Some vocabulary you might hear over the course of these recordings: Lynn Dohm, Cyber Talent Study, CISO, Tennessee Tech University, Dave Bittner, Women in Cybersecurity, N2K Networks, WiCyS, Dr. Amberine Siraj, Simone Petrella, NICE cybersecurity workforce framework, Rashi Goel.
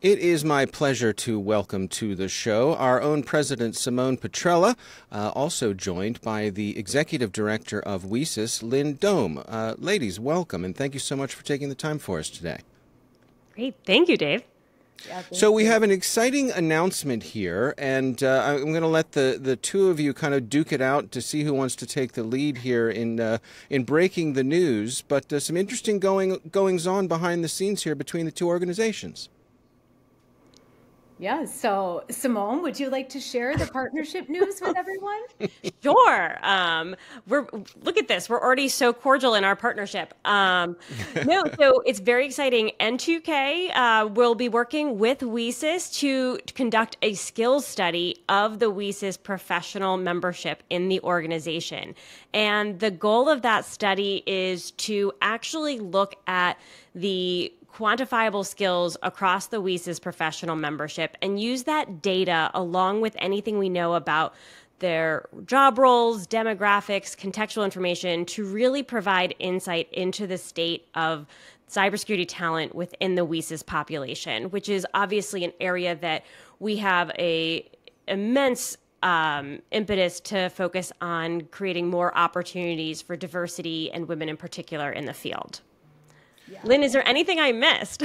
It is my pleasure to welcome to the show our own president, Simone Petrella, also joined by the executive director of WiCyS, Lynn Dohm. Ladies, welcome, and thank you so much for taking the time for us today. Great. Thank you, Dave. Yeah, so we have an exciting announcement here, and I'm going to let the two of you kind of duke it out to see who wants to take the lead here in breaking the news, but some interesting goings-on behind the scenes here between the two organizations. Yeah, so Simone, would you like to share the partnership news with everyone? Sure. Look at this. We're already so cordial in our partnership. So it's very exciting. N2K will be working with WiCyS to conduct a skills study of the WiCyS professional membership in the organization. And the goal of that study is to actually look at the quantifiable skills across the WiCyS professional membership and use that data along with anything we know about their job roles, demographics, contextual information to really provide insight into the state of cybersecurity talent within the WiCyS population, which is obviously an area that we have an immense impetus to focus on creating more opportunities for diversity and women in particular in the field. Yeah. Lynn, is there anything I missed?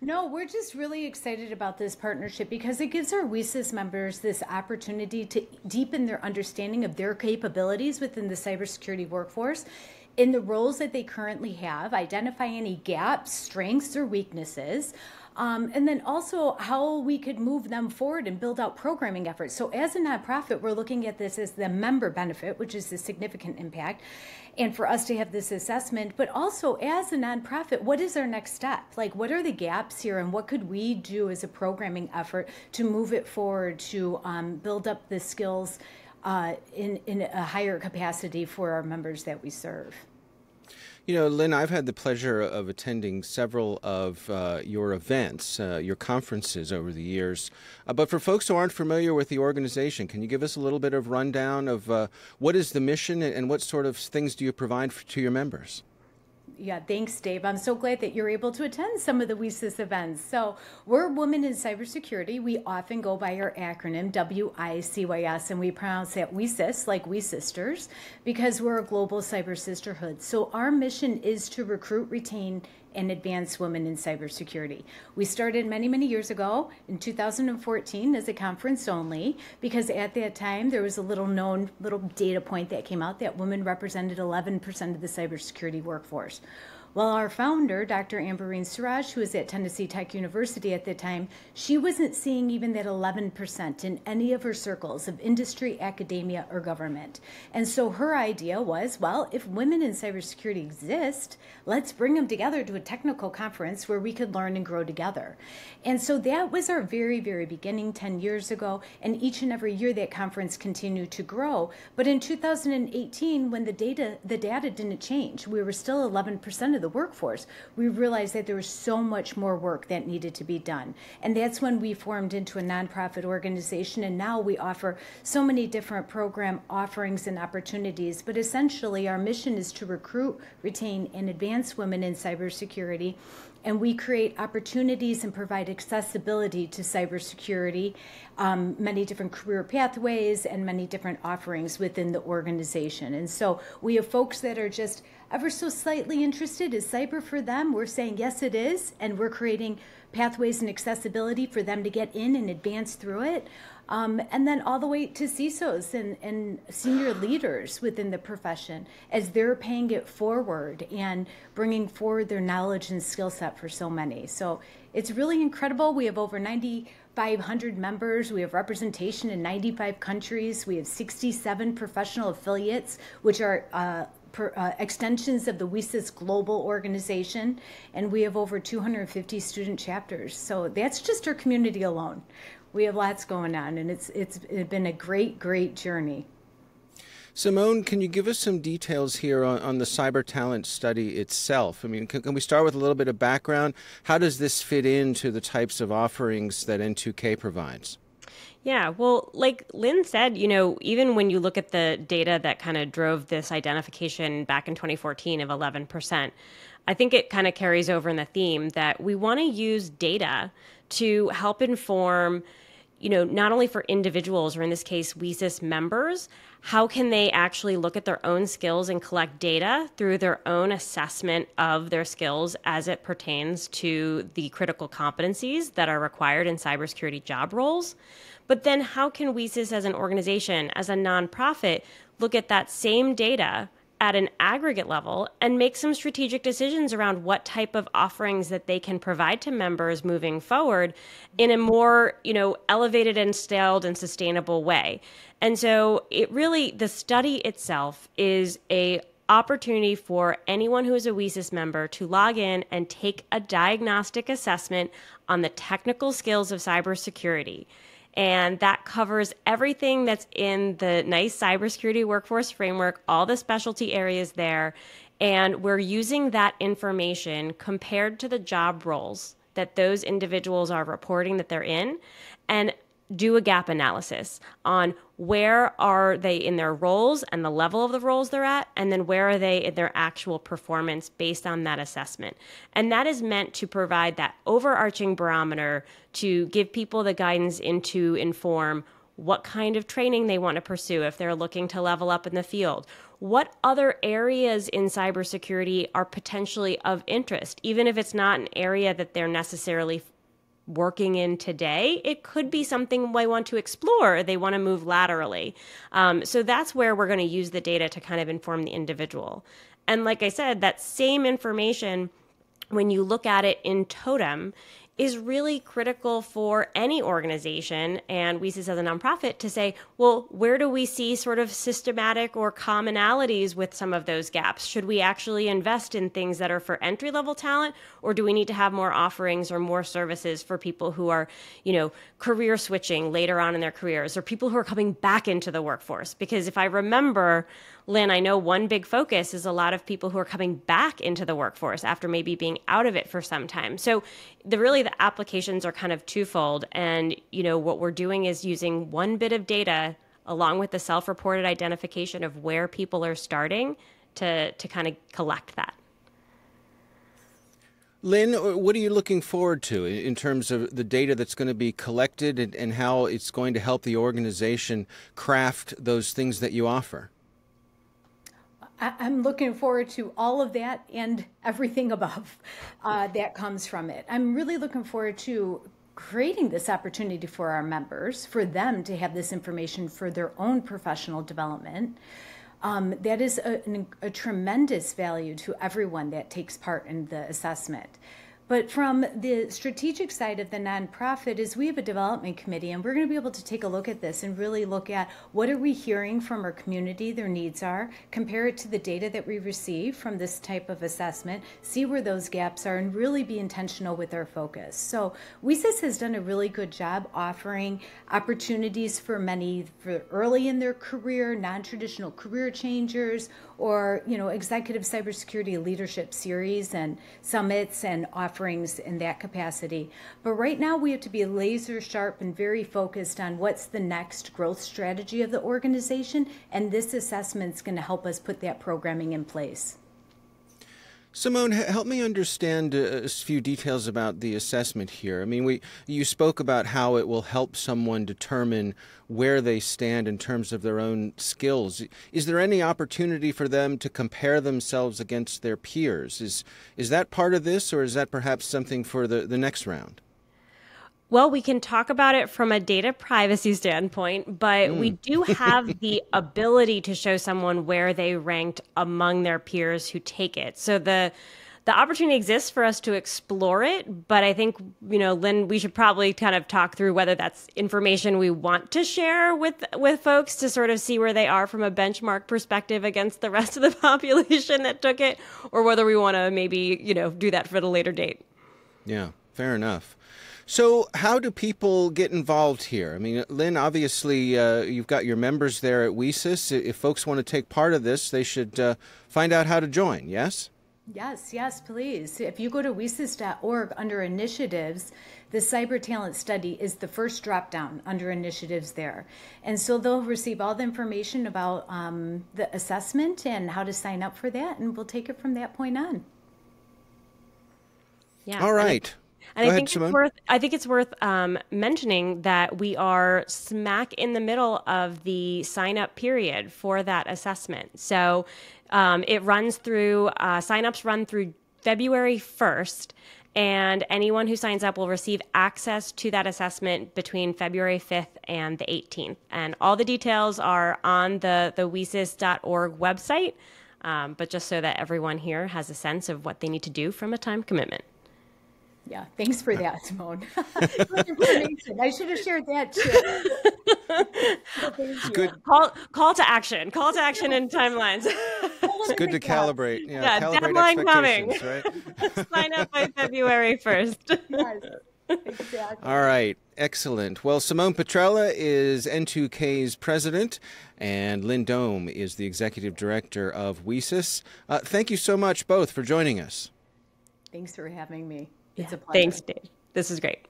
No, we're just really excited about this partnership because it gives our WiCyS members this opportunity to deepen their understanding of their capabilities within the cybersecurity workforce in the roles that they currently have, identify any gaps, strengths, or weaknesses, and then also how we could move them forward and build out programming efforts. So as a nonprofit, we're looking at this as the member benefit, which is the significant impact. And for us to have this assessment, but also as a nonprofit, what is our next step? Like, what are the gaps here and what could we do as a programming effort to move it forward to build up the skills in a higher capacity for our members that we serve? You know, Lynn, I've had the pleasure of attending several of your events, your conferences over the years. But for folks who aren't familiar with the organization, can you give us a little bit of rundown of what is the mission and what sort of things do you provide to your members? Yeah, thanks, Dave. I'm so glad that you're able to attend some of the WiCyS events. So we're Women in Cybersecurity. We often go by our acronym, WICYS, and we pronounce that WiCyS, like we sisters, because we're a global cyber sisterhood. So our mission is to recruit, retain, and advance women in cybersecurity. We started many, many years ago in 2014 as a conference only, because at that time there was a little data point that came out that women represented 11% of the cybersecurity workforce. Well, our founder, Dr. Amberine Siraj, who was at Tennessee Tech University at the time, she wasn't seeing even that 11% in any of her circles of industry, academia, or government. And so her idea was, well, if women in cybersecurity exist, let's bring them together to a technical conference where we could learn and grow together. And so that was our very, very beginning 10 years ago. And each and every year that conference continued to grow. But in 2018, when the data didn't change, we were still 11% of the workforce, we realized that there was so much more work that needed to be done. And that's when we formed into a nonprofit organization, and now we offer so many different program offerings and opportunities. But essentially, our mission is to recruit, retain, and advance women in cybersecurity, and we create opportunities and provide accessibility to cybersecurity, many different career pathways, and many different offerings within the organization. And so we have folks that are just ever so slightly interested. Is cyber for them? We're saying, yes, it is. And we're creating pathways and accessibility for them to get in and advance through it. And then all the way to CISOs and senior leaders within the profession as they're paying it forward and bringing forward their knowledge and skill set for so many. So it's really incredible. We have over 9,500 members. We have representation in 95 countries. We have 67 professional affiliates, which are extensions of the WiCyS global organization, and we have over 250 student chapters. So that's just our community alone. We have lots going on, and it's been a great journey. Simone, can you give us some details here on the cyber talent study itself? I mean, can we start with a little bit of background? How does this fit into the types of offerings that N2K provides? Yeah, well, like Lynn said, you know, even when you look at the data that kind of drove this identification back in 2014 of 11%, I think it kind of carries over in the theme that we want to use data to help inform, you know, not only for individuals, or in this case, WiCyS members, how can they actually look at their own skills and collect data through their own assessment of their skills as it pertains to the critical competencies that are required in cybersecurity job roles. But then how can WiCyS as an organization, as a nonprofit, look at that same data at an aggregate level and make some strategic decisions around what type of offerings that they can provide to members moving forward in a more, you know, elevated and scaled and sustainable way. And so it really, the study itself is an opportunity for anyone who is a WiCyS member to log in and take a diagnostic assessment on the technical skills of cybersecurity. And that covers everything that's in the NICE cybersecurity workforce framework, all the specialty areas there. And we're using that information compared to the job roles that those individuals are reporting that they're in, and do a gap analysis on where are they in their roles and the level of the roles they're at, and then where are they in their actual performance based on that assessment. And that is meant to provide that overarching barometer to give people the guidance into inform what kind of training they want to pursue if they're looking to level up in the field. What other areas in cybersecurity are potentially of interest, even if it's not an area that they're necessarily working in today? It could be something they want to explore, they want to move laterally. So that's where we're going to use the data to kind of inform the individual. And like I said, that same information, when you look at it in totem, is really critical for any organization, and WiCyS as a nonprofit, to say, well, where do we see sort of systematic or commonalities with some of those gaps? Should we actually invest in things that are for entry-level talent, or do we need to have more offerings or more services for people who are, you know, career switching later on in their careers, or people who are coming back into the workforce? Because if I remember, Lynn, I know one big focus is a lot of people who are coming back into the workforce after maybe being out of it for some time. So the applications are kind of twofold. And, you know, what we're doing is using one bit of data along with the self-reported identification of where people are starting to kind of collect that. Lynn, what are you looking forward to in terms of the data that's going to be collected and how it's going to help the organization craft those things that you offer? I'm looking forward to all of that and everything above that comes from it. I'm really looking forward to creating this opportunity for our members, for them to have this information for their own professional development. That is a tremendous value to everyone that takes part in the assessment. But from the strategic side of the nonprofit is we have a development committee, and we're going to be able to take a look at this and really look at what are we hearing from our community, their needs are, compare it to the data that we receive from this type of assessment, see where those gaps are, and really be intentional with our focus. So WiCyS has done a really good job offering opportunities for many for early in their career, non-traditional career changers, or, you know, executive cybersecurity leadership series and summits and offerings in that capacity. But right now we have to be laser sharp and very focused on what's the next growth strategy of the organization, and this assessment's going to help us put that programming in place. Simone, help me understand a few details about the assessment here. I mean, you spoke about how it will help someone determine where they stand in terms of their own skills. Is there any opportunity for them to compare themselves against their peers? Is that part of this, or is that perhaps something for the next round? Well, we can talk about it from a data privacy standpoint, but we do have the ability to show someone where they ranked among their peers who take it. So the opportunity exists for us to explore it, but I think, you know, Lynn, we should probably kind of talk through whether that's information we want to share with folks to sort of see where they are from a benchmark perspective against the rest of the population that took it, or whether we want to maybe, you know, do that for a later date. Yeah, fair enough. So how do people get involved here? I mean, Lynn, obviously, you've got your members there at WiCyS. If folks want to take part of this, they should find out how to join, yes? Yes, yes, please. If you go to WiCyS.org under initiatives, the cyber talent study is the first drop down under initiatives there. And so they'll receive all the information about the assessment and how to sign up for that, and we'll take it from that point on. Yeah. All right. And I think it's worth mentioning that we are smack in the middle of the sign-up period for that assessment. So it runs through, sign-ups run through February 1st, and anyone who signs up will receive access to that assessment between February 5th and the 18th. And all the details are on the WiCyS.org website, but just so that everyone here has a sense of what they need to do from a time commitment. Yeah, thanks for that, Simone. Information. I should have shared that too. Good. Call to action. Call to action and timelines. It's good to calibrate. Yeah, yeah, calibrate expectations, right? Sign up by February 1st. Yes. Exactly. All right. Excellent. Well, Simone Petrella is N2K's president, and Lynn Dohm is the executive director of WiCyS. Thank you so much both for joining us. Thanks for having me. It's a pleasure. Thanks, Dave. This is great.